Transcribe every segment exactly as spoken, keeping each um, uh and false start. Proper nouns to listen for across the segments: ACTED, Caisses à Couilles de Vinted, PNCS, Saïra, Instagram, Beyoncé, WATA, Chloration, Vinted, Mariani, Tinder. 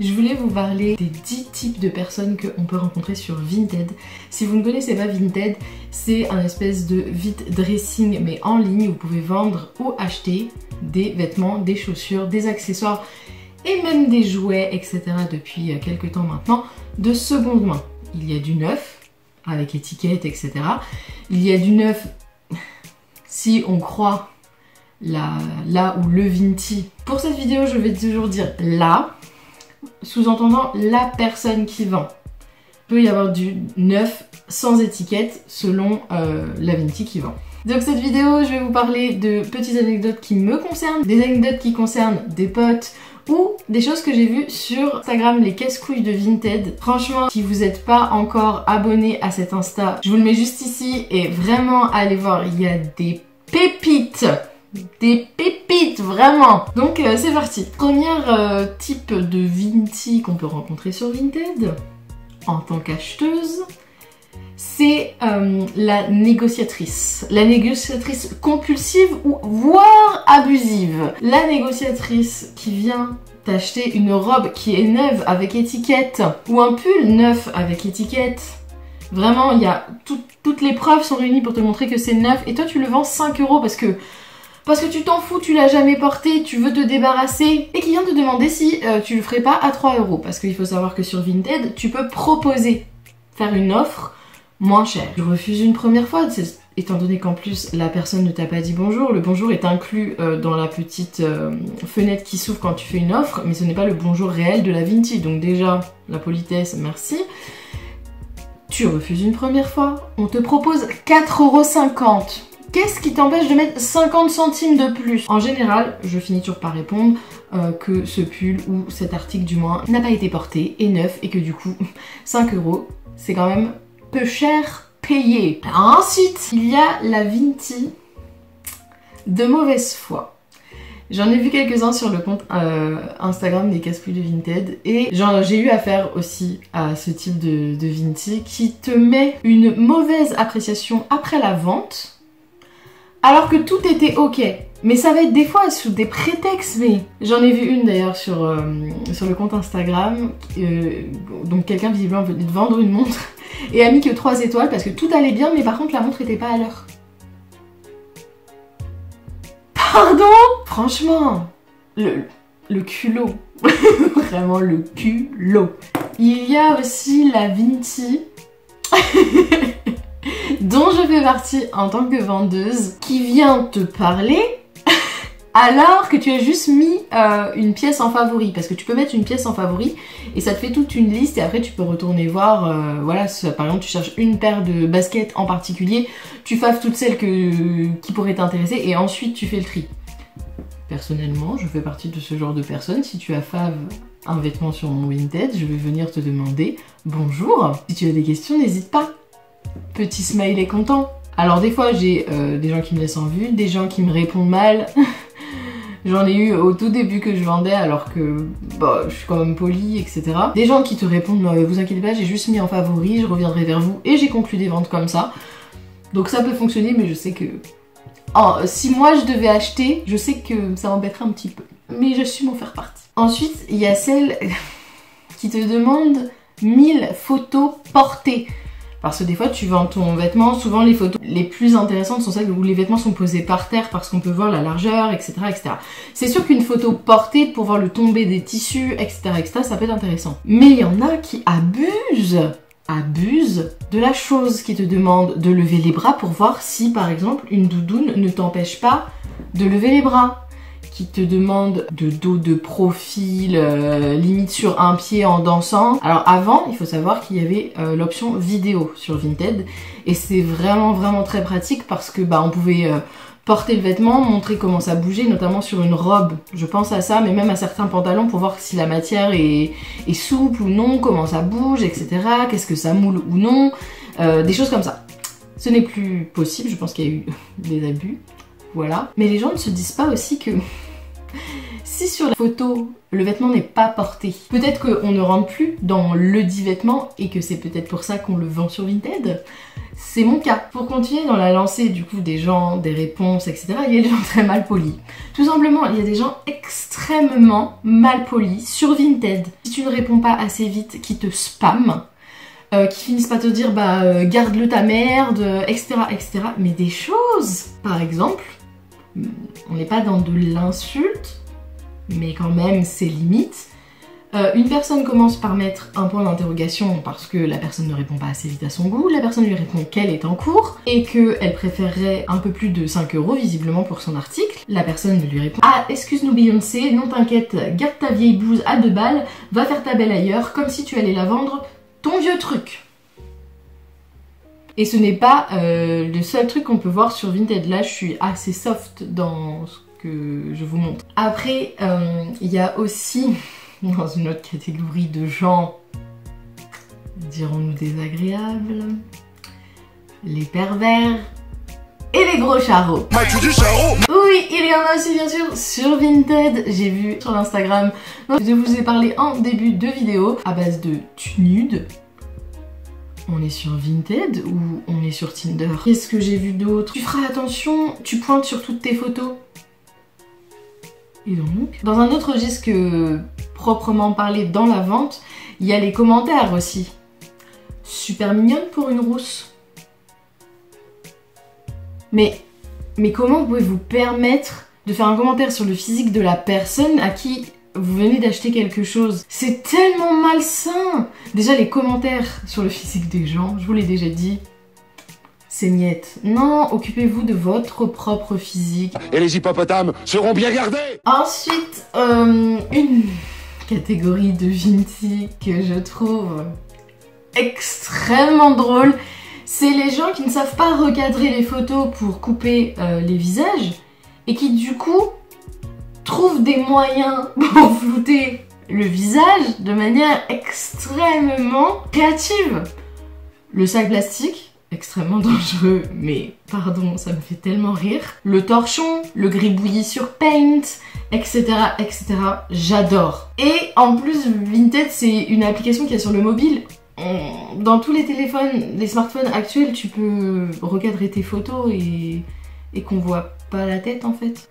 Je voulais vous parler des dix types de personnes qu'on peut rencontrer sur Vinted. Si vous ne connaissez pas Vinted, c'est un espèce de vide dressing mais en ligne. Vous pouvez vendre ou acheter des vêtements, des chaussures, des accessoires et même des jouets, et cetera depuis quelques temps maintenant, de seconde main. Il y a du neuf, avec étiquette, et cetera. Il y a du neuf, si on croit la, la ou le Vinti. Pour cette vidéo, je vais toujours dire la, sous-entendant la personne qui vend. Il peut y avoir du neuf sans étiquette selon euh, la Vinti qui vend. Donc cette vidéo, je vais vous parler de petites anecdotes qui me concernent, des anecdotes qui concernent des potes ou des choses que j'ai vues sur Instagram, les Caisses Couilles de Vinted. Franchement, si vous n'êtes pas encore abonné à cet Insta, je vous le mets juste ici et vraiment allez voir, il y a des pépites, des pépites vraiment. Donc euh, c'est parti. Premier euh, type de Vinti qu'on peut rencontrer sur Vinted en tant qu'acheteuse, c'est euh, la négociatrice. La négociatrice compulsive ou voire abusive. La négociatrice qui vient t'acheter une robe qui est neuve avec étiquette ou un pull neuf avec étiquette. Vraiment, il y a tout, toutes les preuves sont réunies pour te montrer que c'est neuf et toi tu le vends cinq euros parce que parce que tu t'en fous, tu l'as jamais porté, tu veux te débarrasser et qui vient te demander si euh, tu le ferais pas à trois euros parce qu'il faut savoir que sur Vinted, tu peux proposer, faire une offre moins cher. Je refuse une première fois, étant donné qu'en plus la personne ne t'a pas dit bonjour. Le bonjour est inclus euh, dans la petite euh, fenêtre qui s'ouvre quand tu fais une offre, mais ce n'est pas le bonjour réel de la Vinti, donc déjà la politesse, merci. Tu refuses une première fois, on te propose quatre euros cinquante. Qu'est-ce qui t'empêche de mettre cinquante centimes de plus? En général, je finis toujours par répondre euh, que ce pull ou cet article du moins n'a pas été porté, est neuf et que du coup cinq euros c'est quand même peu cher payé. Ensuite, il y a la Vinti de mauvaise foi. J'en ai vu quelques-uns sur le compte euh, Instagram des Caisses Couilles de Vinted et j'ai eu affaire aussi à ce type de, de Vinti qui te met une mauvaise appréciation après la vente alors que tout était ok. Mais ça va être des fois sous des prétextes, mais... J'en ai vu une d'ailleurs sur, euh, sur le compte Instagram, euh, donc quelqu'un visiblement venait de vendre une montre et a mis que trois étoiles parce que tout allait bien, mais par contre la montre était pas à l'heure. Pardon? Franchement, le, le culot, vraiment le culot. Il y a aussi la Vinti, dont je fais partie en tant que vendeuse, qui vient te parler... alors que tu as juste mis euh, une pièce en favori, parce que tu peux mettre une pièce en favori et ça te fait toute une liste et après tu peux retourner voir, euh, voilà, si, par exemple tu cherches une paire de baskets en particulier, tu faves toutes celles que, qui pourraient t'intéresser et ensuite tu fais le tri. Personnellement, je fais partie de ce genre de personne, si tu as fave un vêtement sur mon Vinted, je vais venir te demander bonjour, si tu as des questions n'hésite pas, petit smile est content. Alors des fois j'ai euh, des gens qui me laissent en vue, des gens qui me répondent mal. J'en ai eu au tout début que je vendais alors que bah, je suis quand même polie, et cetera. Des gens qui te répondent « Vous inquiétez pas, j'ai juste mis en favori, je reviendrai vers vous » et j'ai conclu des ventes comme ça. Donc ça peut fonctionner, mais je sais que... Oh, si moi je devais acheter, je sais que ça m'embêterait un petit peu. Mais je suis m'en faire partie. Ensuite, il y a celle qui te demande mille photos portées. Parce que des fois tu vends ton vêtement, souvent les photos les plus intéressantes sont celles où les vêtements sont posés par terre parce qu'on peut voir la largeur, et cetera et cetera. C'est sûr qu'une photo portée pour voir le tombé des tissus, et cetera et cetera ça peut être intéressant. Mais il y en a qui abusent, abusent de la chose, qui te demande de lever les bras pour voir si par exemple une doudoune ne t'empêche pas de lever les bras. Qui te demande de dos de profil, euh, limite sur un pied en dansant. Alors avant, il faut savoir qu'il y avait euh, l'option vidéo sur Vinted et c'est vraiment vraiment très pratique parce que bah on pouvait euh, porter le vêtement, montrer comment ça bougeait, notamment sur une robe. Je pense à ça, mais même à certains pantalons pour voir si la matière est, est souple ou non, comment ça bouge, et cetera. Qu'est-ce que ça moule ou non, euh, des choses comme ça. Ce n'est plus possible, je pense qu'il y a eu des abus. Voilà. Mais les gens ne se disent pas aussi que si sur la photo le vêtement n'est pas porté, peut-être qu'on ne rentre plus dans le dit vêtement et que c'est peut-être pour ça qu'on le vend sur Vinted. C'est mon cas. Pour continuer dans la lancée du coup des gens, des réponses, et cetera, il y a des gens très mal polis. Tout simplement, il y a des gens extrêmement mal polis sur Vinted. Si tu ne réponds pas assez vite, qui te spam, euh, qui finissent par te dire bah euh, garde-le ta merde, euh, et cetera, et cetera. Mais des choses, par exemple, on n'est pas dans de l'insulte, mais quand même c'est limite. Euh, une personne commence par mettre un point d'interrogation parce que la personne ne répond pas assez vite à son goût, la personne lui répond qu'elle est en cours et qu'elle préférerait un peu plus de cinq euros visiblement pour son article. La personne lui répond « Ah, excuse-nous Beyoncé, non t'inquiète, garde ta vieille blouse à deux balles, va faire ta belle ailleurs, comme si tu allais la vendre, ton vieux truc !» Et ce n'est pas euh, le seul truc qu'on peut voir sur Vinted. Là, je suis assez soft dans ce que je vous montre. Après, il euh, y a aussi... dans une autre catégorie de gens, dirons-nous désagréables, les pervers et les gros charros. Oui, il y en a aussi bien sûr sur Vinted, j'ai vu sur Instagram. Donc, je vous ai parlé en début de vidéo à base de tu nude. On est sur Vinted ou on est sur Tinder? Qu'est-ce que j'ai vu d'autre? Tu feras attention, tu pointes sur toutes tes photos. Et donc, dans un autre registre que proprement parlé dans la vente, il y a les commentaires aussi. Super mignonne pour une rousse. Mais, mais comment pouvez-vous permettre de faire un commentaire sur le physique de la personne à qui vous venez d'acheter quelque chose? C'est tellement malsain! Déjà les commentaires sur le physique des gens, je vous l'ai déjà dit, c'est niette. Non, occupez-vous de votre propre physique. Et les hippopotames seront bien gardés. Ensuite, euh, une catégorie de Vinted que je trouve extrêmement drôle, c'est les gens qui ne savent pas recadrer les photos pour couper euh, les visages et qui du coup trouvent des moyens pour flouter le visage de manière extrêmement créative. Le sac plastique, extrêmement dangereux, mais pardon, ça me fait tellement rire. Le torchon, le gribouillis sur Paint, et cetera, et cetera. J'adore. Et en plus, Vinted, c'est une application qu'il y a sur le mobile. Dans tous les téléphones, les smartphones actuels, tu peux recadrer tes photos et, et qu'on voit pas la tête en fait.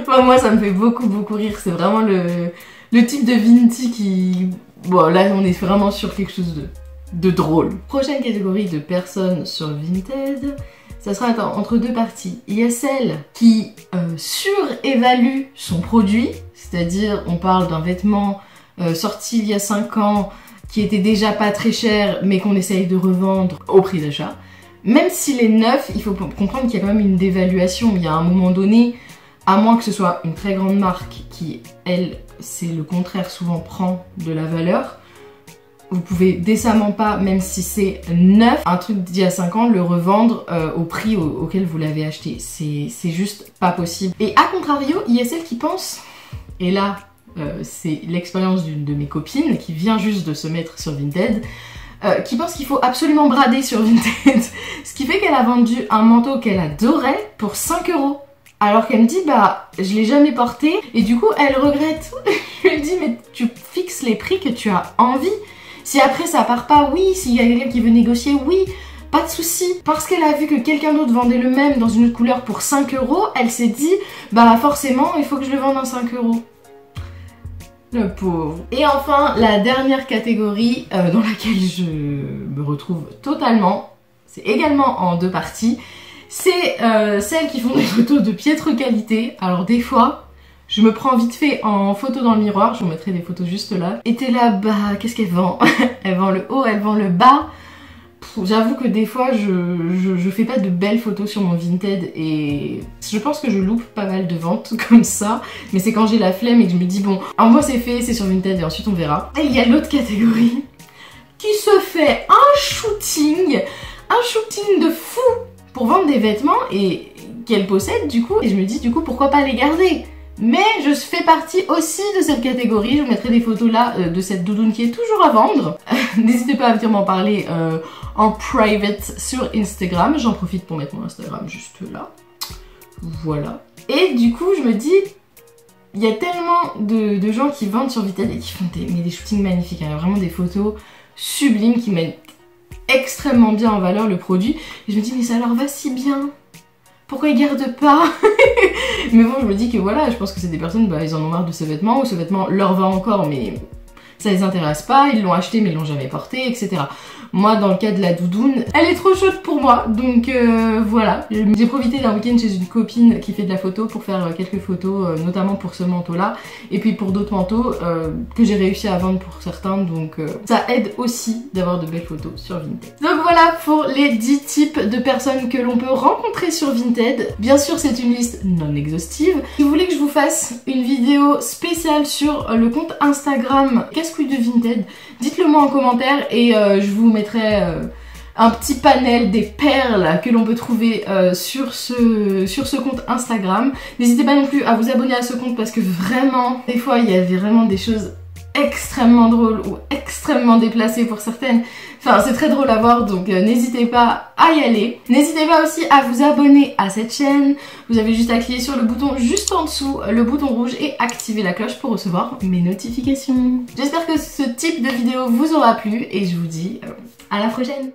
Enfin, moi, ça me fait beaucoup, beaucoup rire. C'est vraiment le, le type de Vinted qui... Bon, là, on est vraiment sur quelque chose de... de drôle. Prochaine catégorie de personnes sur Vinted, ça sera attends, entre deux parties. Il y a celle qui euh, surévalue son produit, c'est-à-dire on parle d'un vêtement euh, sorti il y a cinq ans qui était déjà pas très cher mais qu'on essaye de revendre au prix d'achat. Même s'il est neuf, il faut comprendre qu'il y a quand même une dévaluation. Il y a un moment donné, à moins que ce soit une très grande marque qui, elle, c'est le contraire, souvent prend de la valeur, vous pouvez décemment pas, même si c'est neuf, un truc d'il y a cinq ans, le revendre euh, au prix au, auquel vous l'avez acheté. C'est juste pas possible. Et à contrario, il y a celle qui pense, et là euh, c'est l'expérience d'une de mes copines qui vient juste de se mettre sur Vinted, euh, qui pense qu'il faut absolument brader sur Vinted. Ce qui fait qu'elle a vendu un manteau qu'elle adorait pour cinq euros. Alors qu'elle me dit, bah, je l'ai jamais porté. Et du coup, elle regrette. Je lui dis, mais tu fixes les prix que tu as envie. Si après ça part pas, oui, s'il y a quelqu'un qui veut négocier, oui, pas de souci. Parce qu'elle a vu que quelqu'un d'autre vendait le même dans une autre couleur pour cinq euros, elle s'est dit, bah forcément, il faut que je le vende en cinq euros. Le pauvre. Et enfin, la dernière catégorie euh, dans laquelle je me retrouve totalement, c'est également en deux parties, c'est euh, celles qui font des photos de piètre qualité. Alors des fois... je me prends vite fait en photo dans le miroir, je vous mettrai des photos juste là. Et t'es là, bah, qu'est-ce qu'elle vend? Elle vend le haut, elle vend le bas. J'avoue que des fois, je, je, je fais pas de belles photos sur mon Vinted et je pense que je loupe pas mal de ventes comme ça. Mais c'est quand j'ai la flemme et que je me dis, bon, envoie c'est fait, c'est sur Vinted et ensuite on verra. Et il y a l'autre catégorie qui se fait un shooting, un shooting de fou pour vendre des vêtements et qu'elle possède du coup. Et je me dis, du coup, pourquoi pas les garder? Mais je fais partie aussi de cette catégorie, je vous mettrai des photos là euh, de cette doudoune qui est toujours à vendre. N'hésitez pas à venir m'en parler euh, en private sur Instagram, j'en profite pour mettre mon Instagram juste là. Voilà. Et du coup je me dis, Il y a tellement de, de gens qui vendent sur Vinted et qui font des, mais des shootings magnifiques. Il y a vraiment des photos sublimes qui mettent extrêmement bien en valeur le produit. Et je me dis, mais ça leur va si bien. Pourquoi ils gardent pas? Mais bon, je me dis que voilà, je pense que c'est des personnes, bah, ils en ont marre de ce vêtement, ou ce vêtement leur va encore, mais ça les intéresse pas, ils l'ont acheté mais ils l'ont jamais porté, et cetera. Moi, dans le cas de la doudoune, elle est trop chaude pour moi, donc euh, voilà. J'ai profité d'un week-end chez une copine qui fait de la photo pour faire quelques photos, euh, notamment pour ce manteau-là, et puis pour d'autres manteaux euh, que j'ai réussi à vendre pour certains, donc euh, ça aide aussi d'avoir de belles photos sur Vinted. Donc voilà pour les dix types de personnes que l'on peut rencontrer sur Vinted. Bien sûr, c'est une liste non exhaustive. Si vous voulez que je vous fasse une vidéo spéciale sur le compte Instagram Caisses à Couilles de Vinted, dites-le moi en commentaire et euh, je vous mettrai euh, un petit panel des perles que l'on peut trouver euh, sur, ce, sur ce compte Instagram. N'hésitez pas non plus à vous abonner à ce compte parce que vraiment, des fois il y avait vraiment des choses extrêmement drôles ou extrêmement déplacées pour certaines. Enfin, c'est très drôle à voir, donc euh, n'hésitez pas à y aller. N'hésitez pas aussi à vous abonner à cette chaîne. Vous avez juste à cliquer sur le bouton juste en dessous, le bouton rouge, et activer la cloche pour recevoir mes notifications. J'espère que ce type de vidéo vous aura plu et je vous dis euh, à la prochaine.